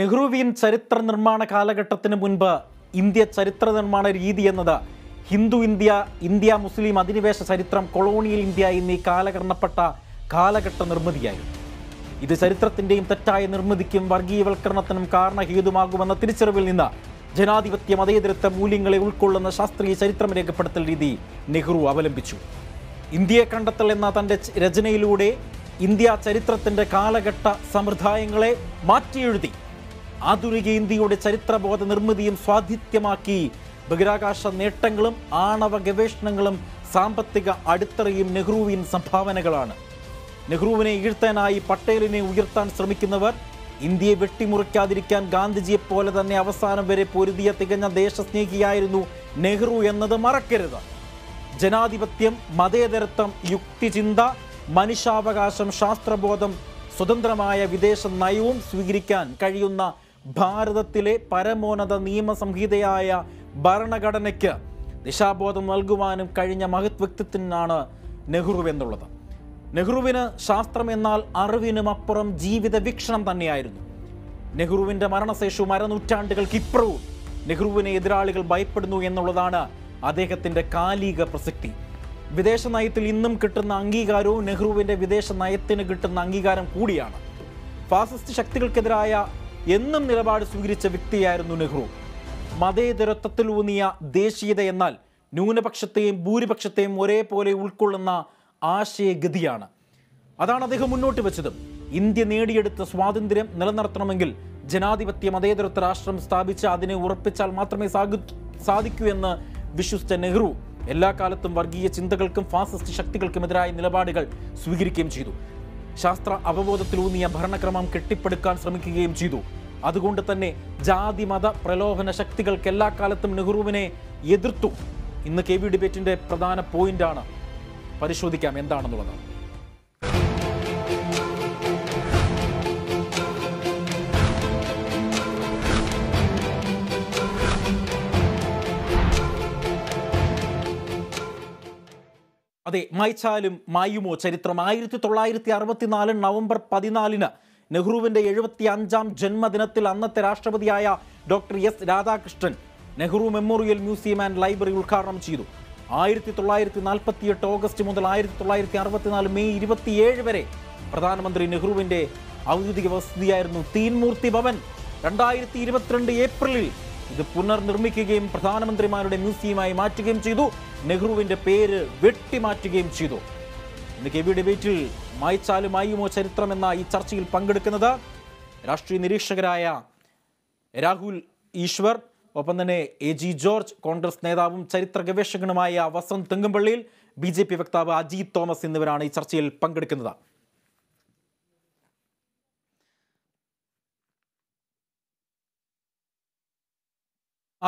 നെഹ്റുവിയൻ ചരിത്ര നിർമ്മാണ കാലഘട്ടത്തിനു മുൻപ് ഇന്ത്യ ചരിത്ര നിർമ്മാണ രീതി എന്നത് ഹിന്ദു ഇന്ത്യ, ഇന്ത്യ മുസ്ലിം അധിനിവേശ ചരിത്രം, കൊളോണിയൽ ഇന്ത്യ എന്നീ കാലഗണനപ്പെട്ട കാലഘട്ട നിർമ്മിതിയായിരുന്നു. ഇത് ചരിത്രത്തിൻ്റെയും തെറ്റായ നിർമ്മിതിക്കും വർഗീയവൽക്കരണത്തിനും കാരണഹേതുമാകുമെന്ന തിരിച്ചറിവിൽ നിന്ന് ജനാധിപത്യ മതേതരത്വ മൂല്യങ്ങളെ ഉൾക്കൊള്ളുന്ന ശാസ്ത്രീയ ചരിത്രം രേഖപ്പെടുത്തൽ രീതി നെഹ്റു അവലംബിച്ചു. ഇന്ത്യയെ കണ്ടെത്തൽ എന്ന തൻ്റെ രചനയിലൂടെ ഇന്ത്യ ചരിത്രത്തിൻ്റെ കാലഘട്ട സമ്പ്രദായങ്ങളെ മാറ്റിയെഴുതി ആധുനിക ഇന്ത്യയുടെ ചരിത്രബോധ നിർമ്മിതിയും സ്വാധിത്യമാക്കി ബഹിരാകാശ നേട്ടങ്ങളും ആണവ ഗവേഷണങ്ങളും സാമ്പത്തിക അടിത്തറയും നെഹ്റുവിൻ സംഭാവനകളാണ്. നെഹ്റുവിനെ ഈഴ്ത്താനായി പട്ടേലിനെ ഉയർത്താൻ ശ്രമിക്കുന്നവർ ഇന്ത്യയെ വെട്ടിമുറിക്കാതിരിക്കാൻ ഗാന്ധിജിയെപ്പോലെ തന്നെ അവസാനം വരെ പൊരുതിയ തികഞ്ഞ ദേശസ്നേഹിയായിരുന്നു നെഹ്റു എന്നത് മറക്കരുത്. ജനാധിപത്യം, മതേതരത്വം, യുക്തിചിന്ത, മനുഷ്യാവകാശം, ശാസ്ത്രബോധം, സ്വതന്ത്രമായ വിദേശ നയവും സ്വീകരിക്കാൻ കഴിയുന്ന ഭാരതത്തിലെ പരമോന്നത നിയമസംഹിതയായ ഭരണഘടനയ്ക്ക് ദിശാബോധം നൽകുവാനും കഴിഞ്ഞ മഹത് വ്യക്തിത്വനാണ് നെഹ്റുവെന്നുള്ളത്. നെഹ്റുവിന് ശാസ്ത്രം എന്നാൽ അറിവിനും അപ്പുറം ജീവിത വീക്ഷണം തന്നെയായിരുന്നു. നെഹ്റുവിൻ്റെ മരണശേഷവും അരനൂറ്റാണ്ടുകൾക്ക് ഇപ്പുറവും നെഹ്റുവിനെ എതിരാളികൾ ഭയപ്പെടുന്നു എന്നുള്ളതാണ് അദ്ദേഹത്തിൻ്റെ കാലിക പ്രസക്തി. വിദേശ നയത്തിൽ ഇന്നും കിട്ടുന്ന അംഗീകാരവും നെഹ്റുവിൻ്റെ വിദേശ നയത്തിന് കിട്ടുന്ന അംഗീകാരം കൂടിയാണ്. ഫാസിസ്റ്റ് ശക്തികൾക്കെതിരായ എന്നും നിലപാട് സ്വീകരിച്ച വ്യക്തിയായിരുന്നു നെഹ്റു. മതേതരത്വത്തിലൂന്നിയ ദേശീയത എന്നാൽ ന്യൂനപക്ഷത്തെയും ഭൂരിപക്ഷത്തെയും ഒരേപോലെ ഉൾക്കൊള്ളുന്ന ആശയഗതിയാണ്. അതാണ് അദ്ദേഹം മുന്നോട്ട് വെച്ചതും. ഇന്ത്യ നേടിയെടുത്ത സ്വാതന്ത്ര്യം നിലനിർത്തണമെങ്കിൽ ജനാധിപത്യ മതേതരത്വ രാഷ്ട്രം സ്ഥാപിച്ച് അതിനെ ഉറപ്പിച്ചാൽ മാത്രമേ സാധിക്കൂ എന്ന് വിശ്വസിച്ച നെഹ്റു എല്ലാ കാലത്തും വർഗീയ ചിന്തകൾക്കും ഫാസിസ്റ്റ് ശക്തികൾക്കുമെതിരായ നിലപാടുകൾ സ്വീകരിക്കുകയും ചെയ്തു. ശാസ്ത്ര അവബോധത്തിലൂന്നിയ ഭരണക്രമം കെട്ടിപ്പടുക്കാൻ ശ്രമിക്കുകയും ചെയ്തു. അതുകൊണ്ട് തന്നെ ജാതി മത പ്രലോഭന ശക്തികൾക്ക് എല്ലാ കാലത്തും നെഹ്റുവിനെ എതിർത്തു. ഇന്ന് കെ വി ഡിബേറ്റിൻ്റെ പ്രധാന പോയിന്റാണ്, പരിശോധിക്കാം എന്താണെന്നുള്ളത്. അതെ, മായ്ച്ചാലും മായുമോ ചരിത്രം. 1964 നവംബർ 14 നെഹ്റുവിൻ്റെ 75ാം ജന്മദിനത്തിൽ അന്നത്തെ രാഷ്ട്രപതിയായ doctor S Radhakrishnan Nehru memorial museum and library ഉദ്ഘാടനം ചെയ്തു. 1948 ഓഗസ്റ്റ് മുതൽ 1964 മെയ് 27 വരെ പ്രധാനമന്ത്രി നെഹ്റുവിൻ്റെ ഔദ്യോഗിക വസതിയായിരുന്നു തീൻമൂർത്തി ഭവൻ. 2022 ഏപ്രിലിൽ ഇത് പുനർനിർമ്മിക്കുകയും പ്രധാനമന്ത്രിമാരുടെ മ്യൂസിയമായി മാറ്റുകയും ചെയ്തു. നെഹ്റുവിൻ്റെ പേര് വെട്ടിമാറ്റുകയും ചെയ്തു. ഇന്ന് കെ വി ഡിബേറ്റിൽ മായ്ച്ചാലും മായുമോ ചരിത്രം എന്ന ഈ ചർച്ചയിൽ പങ്കെടുക്കുന്നത് രാഷ്ട്രീയ നിരീക്ഷകരായ രാഹുൽ ഈശ്വർ, ഒപ്പം തന്നെ എ. ജി. ജോർജ്, കോൺഗ്രസ് നേതാവും ചരിത്ര ഗവേഷകനുമായ വസന്ത് തെങ്ങുംപള്ളിയിൽ, BJP വക്താവ് അജീത് തോമസ് എന്നിവരാണ് ഈ ചർച്ചയിൽ പങ്കെടുക്കുന്നത്.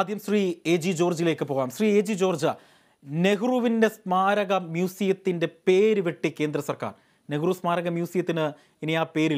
ആദ്യം ശ്രീ A. G. ജോർജിലേക്ക് പോകാം. ശ്രീ A. G. ജോർജ്, നെഹ്റുവിൻ്റെ സ്മാരക മ്യൂസിയത്തിൻ്റെ പേര് വെട്ടി കേന്ദ്ര സർക്കാർ. നെഹ്റു സ്മാരക മ്യൂസിയത്തിന് ഇനി ആ പേരിൽ